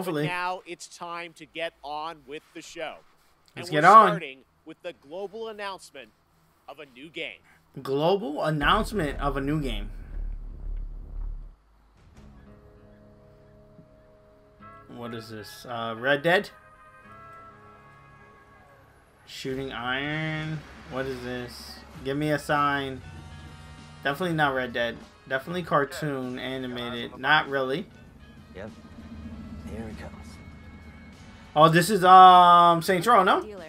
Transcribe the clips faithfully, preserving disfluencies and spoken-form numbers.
Hopefully. But now it's time to get on with the show. Let's and get we're on. Starting with the global announcement of a new game. Global announcement of a new game. What is this? Uh, Red Dead? Shooting Iron? What is this? Give me a sign. Definitely not Red Dead. Definitely cartoon animated. Not really. Yep. Here it comes. Oh, this is um Saints Row, no? Dealer.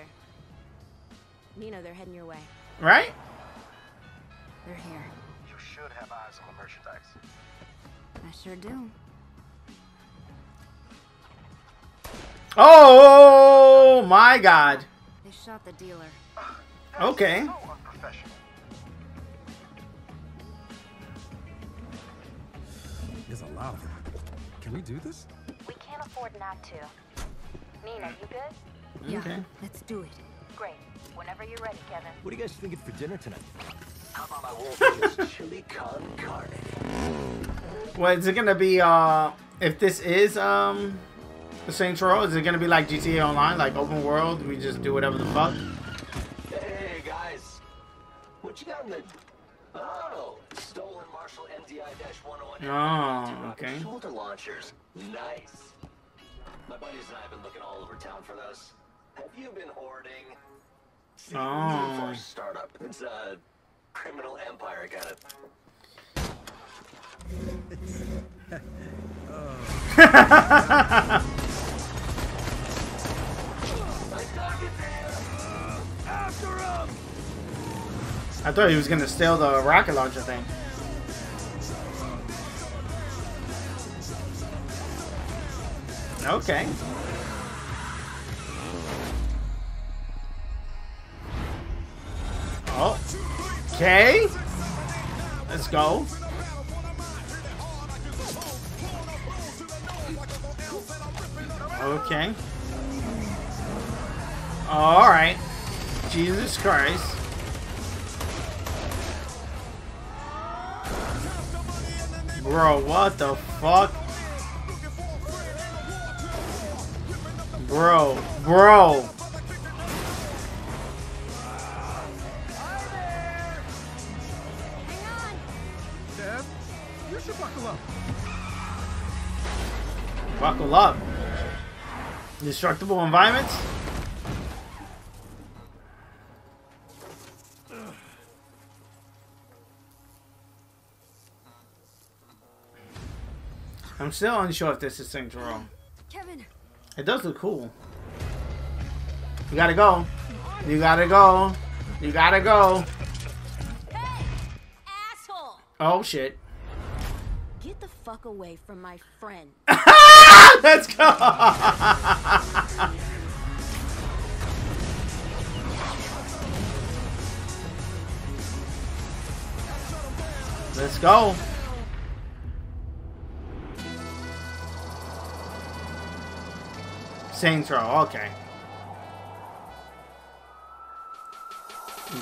Nina, they're heading your way. Right? They're here. You should have eyes on the merchandise. I sure do. Oh my God. They shot the dealer. Okay. So unprofessional. There's a lot of them. Can we do this? We can't afford not to. Nina, you good? Yeah, okay. Let's do it. Great. Whenever you're ready, Kevin. What do you guys thinking for dinner tonight? How about my wolf chili con carne? Well, is it gonna be uh if this is um the Saints Row, is it gonna be like G T A Online, like open world? We just do whatever the fuck. Hey guys, what you got in the? Oh, stolen Marshall M D I one oh one. Oh, okay. Shoulder launchers, nice. My buddies and I have been looking all over town for those. Have you been hoarding? Oh. For a startup, it's a criminal empire. Got it. Oh. I thought he was gonna steal the rocket launcher thing. Okay. Oh. Okay. Let's go. Okay. All right. Jesus Christ. Bro, what the fuck? Bro, bro. Hang on. Deb, you should buckle up. Buckle up. Destructible environments? I'm still unsure if this is Saints Row. Kevin. It does look cool. You gotta go. You gotta go. You gotta go. Hey, asshole. Oh shit. Get the fuck away from my friend. Let's go. Let's go. Saints Row, okay.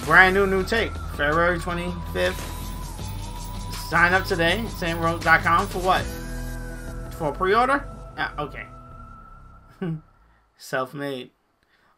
Brand new new take. February twenty-fifth. Sign up today. Saints Row dot com for what? For pre-order? Ah, okay. Self-made.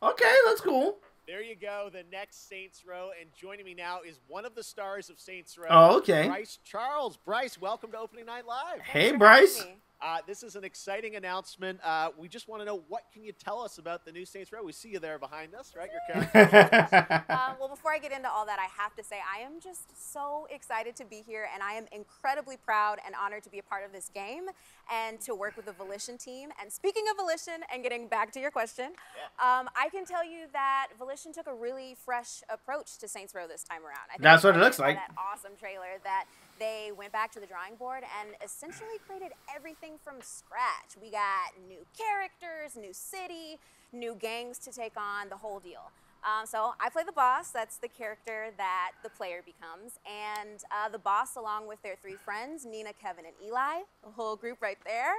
Okay, that's cool. There you go. The next Saints Row. And joining me now is one of the stars of Saints Row. Oh, okay. Bryce Charles. Bryce, welcome to Opening Night Live. Hey, Bryce. Uh, this is an exciting announcement. Uh, we just want to know, what can you tell us about the new Saints Row? We see you there behind us, right? Your character. um, well, before I get into all that, I have to say I am just so excited to be here, and I am incredibly proud and honored to be a part of this game and to work with the Volition team. And speaking of Volition, and getting back to your question, yeah. um, I can tell you that Volition took a really fresh approach to Saints Row this time around. I think that's what it looks like. That awesome trailer that they went back to the drawing board and essentially created everything from scratch. We got new characters, new city, new gangs to take on, the whole deal. Um, so I play the boss. That's the character that the player becomes. And uh, the boss, along with their three friends, Nina, Kevin, and Eli, the whole group right there,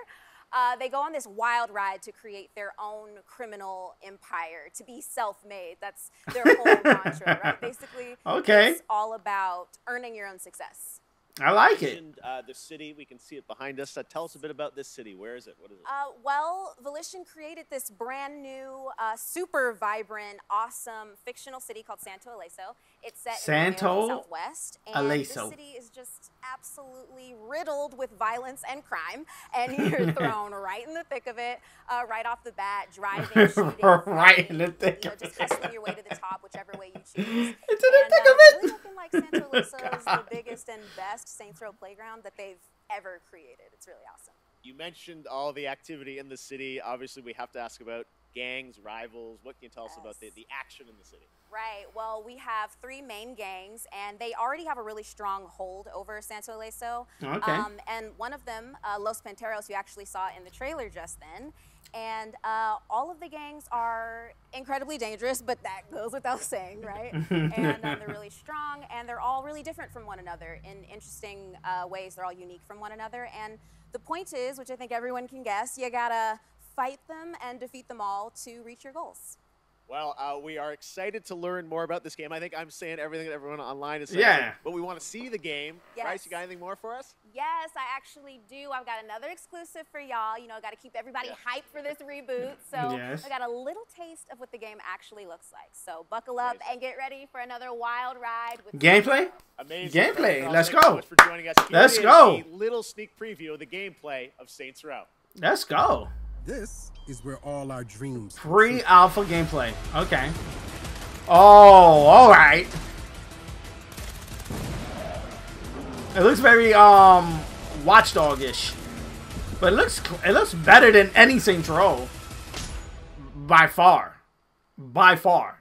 uh, they go on this wild ride to create their own criminal empire, to be self-made. That's their whole mantra, right? Basically, okay. It's all about earning your own success. I like it. Uh, the city, we can see it behind us. Uh, tell us a bit about this city. Where is it? What is it? Uh, well, Volition created this brand new, uh, super vibrant, awesome fictional city called Santo Ileso. It's set Santo in the Southwest, and Ileso. The city is just absolutely riddled with violence and crime, and you're thrown right in the thick of it, uh, right off the bat, driving, shooting, right in the thick you know, of just it. Just hustling your way to the top, whichever way you choose. It's in the and, thick uh, of it. Really looking like Santo Ileso is the biggest and best Saints Row playground that they've ever created. It's really awesome. You mentioned all the activity in the city. Obviously, we have to ask about gangs, rivals. What can you tell yes. us about the, the action in the city? Right. Well, we have three main gangs, and they already have a really strong hold over Santo Ileso. Okay. Um, and one of them, uh, Los Panteros, you actually saw in the trailer just then. And uh, all of the gangs are incredibly dangerous, but that goes without saying, right? and uh, they're really strong, and they're all really different from one another in interesting uh, ways. They're all unique from one another. And the point is, which I think everyone can guess, you gotta fight them and defeat them all to reach your goals. Well, uh, we are excited to learn more about this game. I think I'm saying everything that everyone online is saying. Yeah. But we want to see the game. Yes. Bryce, you got anything more for us? Yes, I actually do. I've got another exclusive for y'all. You know, I've got to keep everybody yeah. hyped for this reboot. So yes. I got a little taste of what the game actually looks like. So buckle up Amazing. and get ready for another wild ride. With gameplay? Amazing. Gameplay. Let's Thank go. So much for joining us. Here Let's go. A little sneak preview of the gameplay of Saints Row. Let's go. This is where all our dreams free alpha gameplay. Okay. Oh, all right. It looks very um watchdog-ish, but it looks it looks better than any Saints Row by far, by far.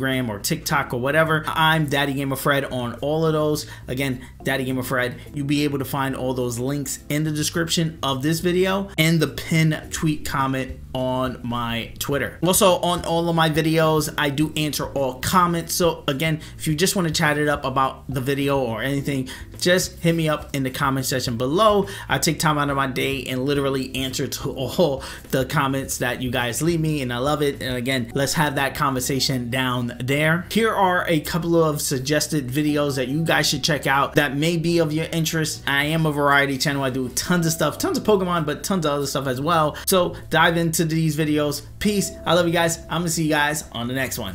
or TikTok or whatever, I'm Daddy Gamer Fred on all of those. Again, Daddy Gamer Fred. You'll be able to find all those links in the description of this video and the pin tweet comment on my Twitter. Also, on all of my videos, I do answer all comments. So again, if you just want to chat it up about the video or anything, just hit me up in the comment section below. I take time out of my day and literally answer to all the comments that you guys leave me, and I love it. And again, let's have that conversation down there. Here are a couple of suggested videos that you guys should check out that may be of your interest. I am a variety channel. I do tons of stuff, tons of Pokemon, but tons of other stuff as well. So dive into these videos. Peace. I love you guys. I'm gonna see you guys on the next one.